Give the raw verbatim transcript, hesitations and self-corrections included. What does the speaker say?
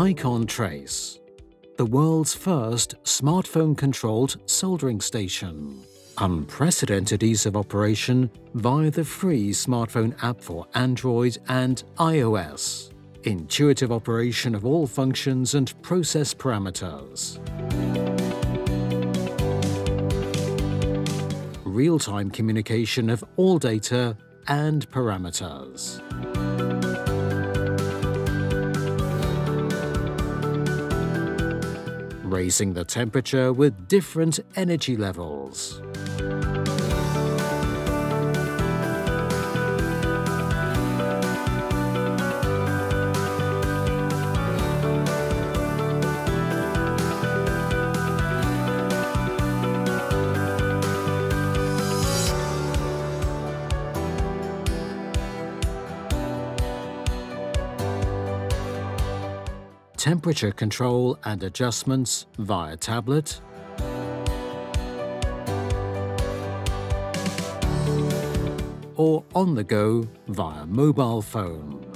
i-CON TRACE, the world's first smartphone-controlled soldering station. Unprecedented ease of operation via the free smartphone app for Android and iOS. Intuitive operation of all functions and process parameters. Real-time communication of all data and parameters. Raising the temperature with different energy levels. Temperature control and adjustments via tablet, or on the go via mobile phone.